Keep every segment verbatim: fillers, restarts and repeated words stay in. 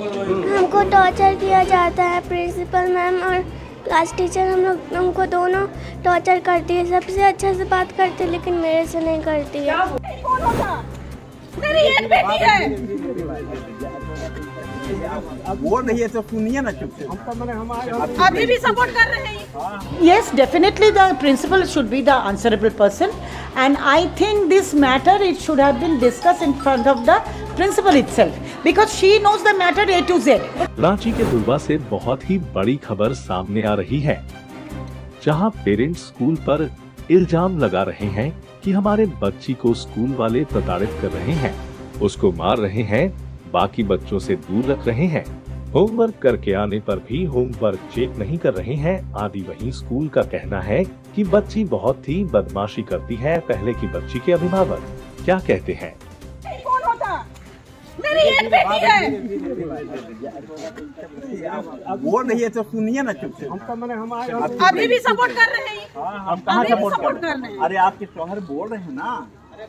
हमको टॉर्चर किया जाता है प्रिंसिपल मैम और क्लास टीचर, हम लोग हमको दोनों टॉर्चर करती है। सबसे अच्छे से बात करती है लेकिन मेरे से नहीं करती है। मेरी एक बेटी है। वो नहीं है तो सुनिए ना चुप से। अभी भी सपोर्ट कर रहे हैं। Yes, definitely the principal should be the answerable person, and I think this matter it should have been discussed in front of the principal itself, because she knows the matter A to Z. Ranchi के दुर्बा से बहुत ही बड़ी खबर सामने आ रही है, जहां parents school पर इल्जाम लगा रहे हैं कि हमारे बच्ची को स्कूल वाले प्रताड़ित कर रहे हैं, उसको मार रहे हैं, बाकी बच्चों से दूर रख रहे हैं, होमवर्क करके आने पर भी होमवर्क चेक नहीं कर रहे हैं आदि। वहीं स्कूल का कहना है कि बच्ची बहुत ही बदमाशी करती है। पहले की बच्ची के अभिभावक क्या कहते हैं? मेरी एक बेटी है। वो नहीं है तो सुनिए ना चुप से। अभी भी सपोर्ट कर रहे हैं। हम कहाँ सपोर्ट कर रहे हैं? अरे आपके शौहर बोल रहे हैं ना,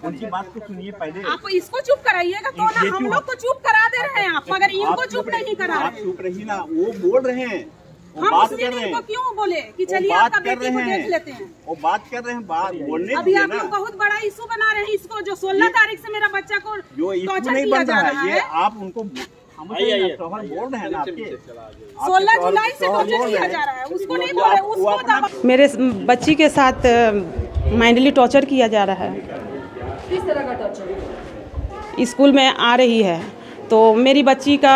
उनकी बात को सुनिए पहले। आप इसको चुप कराइएगा तो ना, हम लोग तो चुप करा दे रहे हैं आप, मगर इनको चुप नहीं करा रहे। आप चुप रहिए ना, वो बोल रहे हैं, हम इसलिए इनको क्यों बोले कि चलिए आपका बेटी को देख लेते हैं। वो बात कर रहे हैं, बात बोलने अभी आप लोग बहुत बड़ा इशू बना रहे हैं इसको, जो सोलह तारीख से मेरा बच्चा को टॉर्चर किया जा रहा है। आप उनको बोल रहे हैं ना, सोलह जुलाई से टॉर्चर किया जा रहा है, उसको नहीं बोल रहे, उसको मेरे बच्ची के साथ माइंडली टॉर्चर किया जा रहा है। किस तरह का टॉर्चर? स्कूल में आ रही है तो मेरी बच्ची का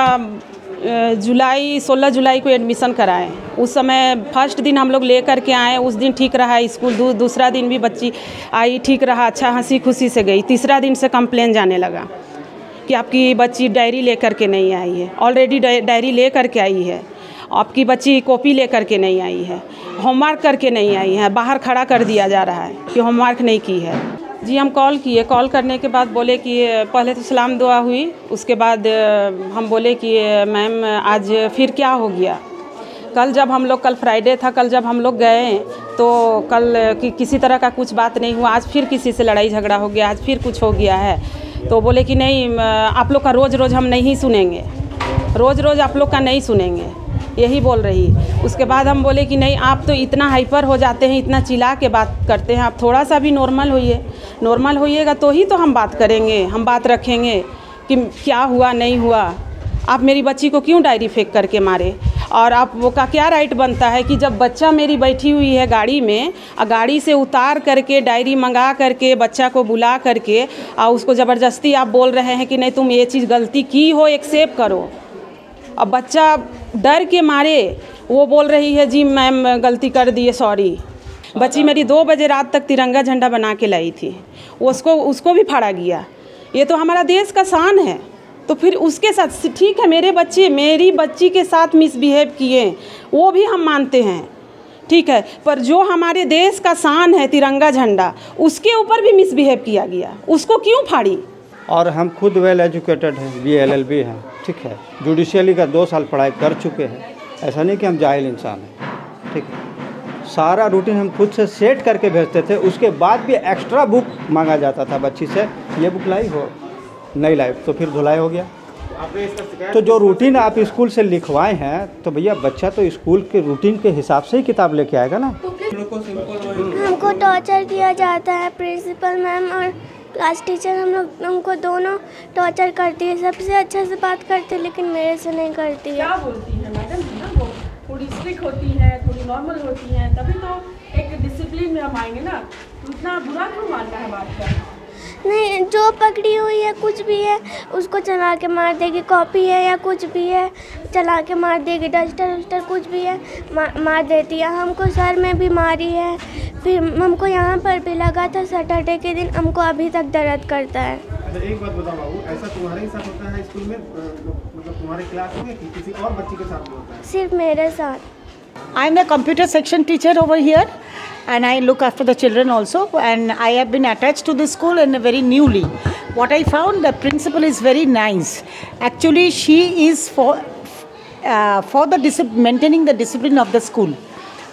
जुलाई सोलह जुलाई को एडमिशन कराएं, उस समय फर्स्ट दिन हम लोग ले कर के आए, उस दिन ठीक रहा स्कूल, दू, दूसरा दिन भी बच्ची आई, ठीक रहा, अच्छा हंसी खुशी से गई। तीसरा दिन से कंप्लेन जाने लगा कि आपकी बच्ची डायरी ले कर के नहीं आई है, ऑलरेडी डायरी ले कर के आई है, आपकी बच्ची कॉपी ले कर के नहीं आई है, होमवर्क करके नहीं आई है, बाहर खड़ा कर दिया जा रहा है कि होमवर्क नहीं की है। जी हम कॉल किए, कॉल करने के बाद बोले कि पहले तो सलाम दुआ हुई, उसके बाद हम बोले कि मैम आज फिर क्या हो गया। कल जब हम लोग, कल फ्राइडे था, कल जब हम लोग गए तो कल कि, किसी तरह का कुछ बात नहीं हुआ, आज फिर किसी से लड़ाई झगड़ा हो गया, आज फिर कुछ हो गया है। तो बोले कि नहीं, आप लोग का रोज़ रोज़ हम नहीं सुनेंगे, रोज़ रोज़ आप लोग का नहीं सुनेंगे, यही बोल रही। उसके बाद हम बोले कि नहीं, आप तो इतना हाइपर हो जाते हैं, इतना चिल्ला के बात करते हैं, आप थोड़ा सा भी नॉर्मल होइए, नॉर्मल होइएगा तो ही तो हम बात करेंगे, हम बात रखेंगे कि क्या हुआ नहीं हुआ। आप मेरी बच्ची को क्यों डायरी फेंक करके मारे, और आप वो का क्या राइट बनता है कि जब बच्चा मेरी बैठी हुई है गाड़ी में, गाड़ी से उतार करके डायरी मंगा करके बच्चा को बुला करके और उसको ज़बरदस्ती आप बोल रहे हैं कि नहीं तुम ये चीज़ गलती की हो, एक्सेप्ट करो। अब बच्चा डर के मारे वो बोल रही है जी मैम गलती कर दिए, सॉरी। बच्ची मेरी दो बजे रात तक तिरंगा झंडा बना के लाई थी, उसको उसको भी फाड़ा गया। ये तो हमारा देश का शान है, तो फिर उसके साथ ठीक है, मेरे बच्चे मेरी बच्ची के साथ मिसबिहेव किए वो भी हम मानते हैं, ठीक है, पर जो हमारे देश का शान है तिरंगा झंडा, उसके ऊपर भी मिसबिहेव किया गया, उसको क्यों फाड़ी। और हम खुद वेल एजुकेटेड हैं, बी एल एल बी हैं, ठीक है, जुडिशियली का दो साल पढ़ाई कर चुके हैं, ऐसा नहीं कि हम जाहिल इंसान हैं, ठीक है। सारा रूटीन हम खुद से सेट करके भेजते थे, उसके बाद भी एक्स्ट्रा बुक मांगा जाता था बच्ची से, ये बुक लाई हो नहीं लाई, तो फिर धुलाई हो गया। तो जो रूटीन आप स्कूल से लिखवाए हैं तो भैया बच्चा तो स्कूल के रूटीन के हिसाब से ही किताब लेके आएगा ना। हमको टॉर्चर किया जाता है प्रिंसिपल मैम और क्लास टीचर, हम लोग हमको दोनों टॉर्चर करती है। सबसे अच्छे से बात करती है लेकिन मेरे से नहीं करती है। क्या बोलती है मैडम ना, वो थोड़ी स्ट्रिक्ट होती है, थोड़ी नॉर्मल होती है, तभी तो एक डिसिप्लिन में हम आएंगे ना। इतना बुरा क्यों मानना है बात का? नहीं, जो पकड़ी हुई है कुछ भी है उसको चला के मार देगी, कॉपी है या कुछ भी है चला के मार देगी, डस्टर वस्टर कुछ भी है मा, मार देती है। हमको सर में भी मारी है, फिर हमको यहाँ पर भी लगा था, सैटरडे के दिन हमको अभी तक दर्द करता है। अच्छा एक बात बताओ बाबू, ऐसा तुम्हारे साथ होता है स्कूल में, मतलब तुम्हारे क्लास में कि किसी और बच्ची के साथ होता है? सिर्फ मेरे साथ। I am a computer section teacher over here and I look after the children also and I have been attach to this school in very newly. What I found the principal is very nice, actually she is for for the maintaining the discipline of the school.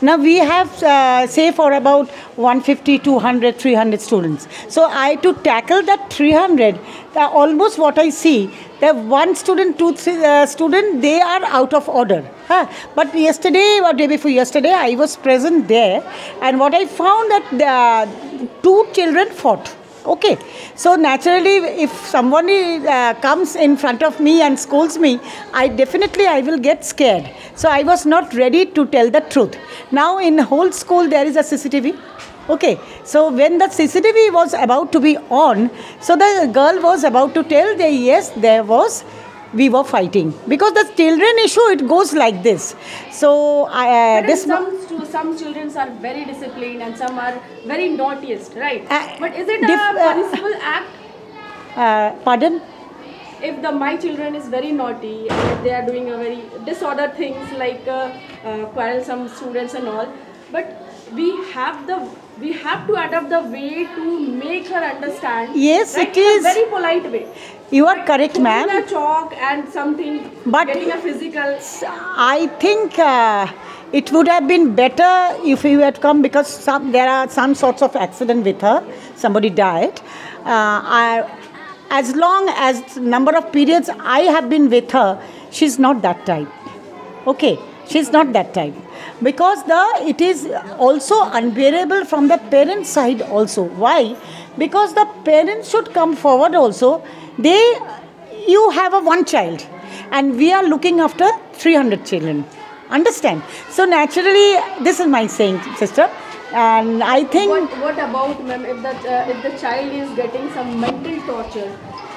Now we have, uh, say, for about one fifty, two hundred, three hundred students. So I to tackle that three hundred, uh, almost what I see, that one student, two three, uh, student, they are out of order. Huh? But yesterday or day before yesterday, I was present there, and what I found that uh, two children fought. Okay, so naturally, if someone uh, comes in front of me and scolds me, I definitely I will get scared. So I was not ready to tell the truth. Now in whole school there is a C C T V. Okay, so when the C C T V was about to be on, so the girl was about to tell that yes, there was, we were fighting, because the children issue, it goes like this. So I, uh, this some some children are very disciplined and some are very naughtiest, right? Uh, but is it a punishable uh, act? Uh, pardon? If the my children is very naughty and if they are doing a very disorder things like uh, uh, quarrel some students and all, but we have the we have to adapt the way to make her understand. Yes, right? It is in a very polite way. You are correct, ma'am. A chalk and something, but getting a physical. I think uh, it would have been better if you had come, because some, there are some sorts of accident with her. Somebody died. Uh, I, as long as number of periods I have been with her, she's not that type. Okay, she's not that type. Because the it is also unbearable from the parent side also. Why? Because the parents should come forward also. They, you have a one child and we are looking after three hundred children. Understand? So naturally, this is my saying, sister. And I think... What, what about, ma'am, if, uh, if the child is getting some mental torture,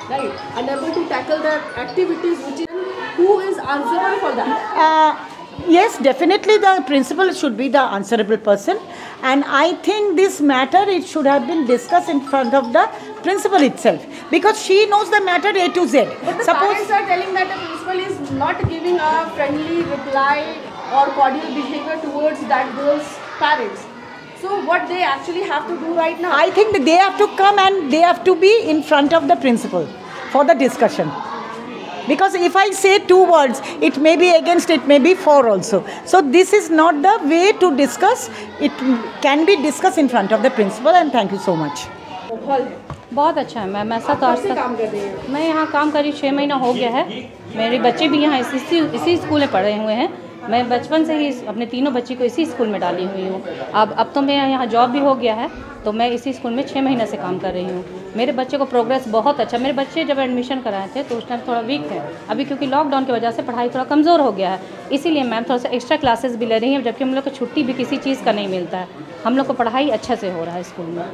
right? Unable to tackle the activities, which is, who is answerable for that? Uh, Yes, definitely the principal should be the answerable person, and I think this matter, it should have been discussed in front of the principal itself, because she knows the matter A to Z. But the Suppose parents are telling that the principal is not giving a friendly reply or cordial behavior towards that girl's parents. So what they actually have to do right now? I think that they have to come and they have to be in front of the principal for the discussion. Because if I say two words, it may be against, it may be for also. So this is not the way to discuss. It can be discussed in front of the principal, and thank you so much. बहुत अच्छा है ma'am, ऐसा तो आज तक मैं यहाँ काम करी छः महीना हो गया है। मेरे बच्चे भी यहाँ इसी इसी स्कूल में पढ़े हुए हैं। मैं बचपन से ही अपने तीनों बच्ची को इसी स्कूल में डाली हुई हूँ। अब अब तो मेरा यहाँ जॉब भी हो गया है, तो मैं इसी स्कूल में छः महीने से काम कर रही हूँ। मेरे बच्चे को प्रोग्रेस बहुत अच्छा। मेरे बच्चे जब एडमिशन कराए थे तो उस टाइम थोड़ा वीक थे, अभी क्योंकि लॉकडाउन की वजह से पढ़ाई थोड़ा कमज़ोर हो गया है, इसीलिए मैम थोड़ा सा एक्स्ट्रा क्लासेस भी ले रही हैं, जबकि हम लोग को छुट्टी भी किसी चीज़ का नहीं मिलता है। हम लोग को पढ़ाई अच्छे से हो रहा है स्कूल में।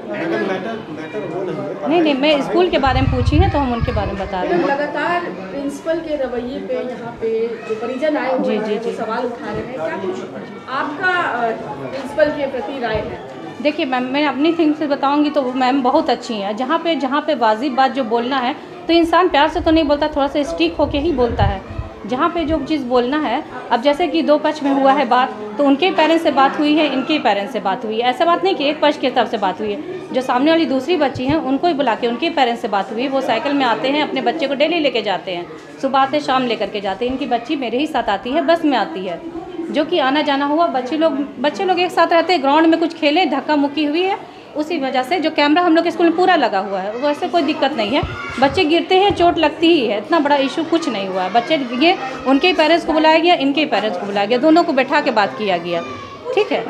नहीं नहीं, मैं स्कूल के बारे में पूछी है तो हम उनके बारे में बता रहे हैं। लगातार प्रिंसिपल के रवैये पे यहाँ पे जो परिजन आए जी जी जी सवाल उठा रहे हैं, क्या कुछ आपका प्रिंसिपल के प्रति राय है? देखिए मैम, मैं अपनी थिंग से बताऊँगी तो मैम बहुत अच्छी हैं। जहाँ पे जहाँ पे वाजिब बात जो बोलना है, तो इंसान प्यार से तो नहीं बोलता, थोड़ा सा स्टिक होके ही बोलता है जहाँ पे जो चीज़ बोलना है। अब जैसे कि दो पक्ष में हुआ है बात, तो उनके पेरेंट्स से बात हुई है, इनके पेरेंट्स से बात हुई है। ऐसा बात नहीं कि एक पक्ष की तरफ से बात हुई है। जो सामने वाली दूसरी बच्ची हैं उनको ही बुला के उनके पेरेंट्स से बात हुई है। वो साइकिल में आते हैं, अपने बच्चे को डेली लेके जाते हैं, सुबह आते शाम लेकर के जाते हैं। इनकी बच्ची मेरे ही साथ आती है, बस में आती है, जो कि आना जाना हुआ। बच्चे लोग बच्चे लोग एक साथ रहते हैं, ग्राउंड में कुछ खेले, धक्का मुक्की हुई है। उसी वजह से जो कैमरा हम लोग के स्कूल में पूरा लगा हुआ है, वैसे कोई दिक्कत नहीं है। बच्चे गिरते हैं, चोट लगती ही है, इतना बड़ा इशू कुछ नहीं हुआ है। बच्चे ये उनके पेरेंट्स को बुलाया गया, इनके पेरेंट्स को बुलाया गया, दोनों को बैठा के बात किया गया, ठीक है।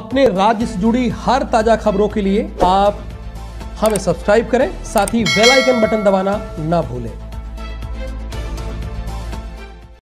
अपने राज्य से जुड़ी हर ताज़ा खबरों के लिए आप हमें सब्सक्राइब करें, साथ ही बेल आइकन बटन दबाना ना भूलें।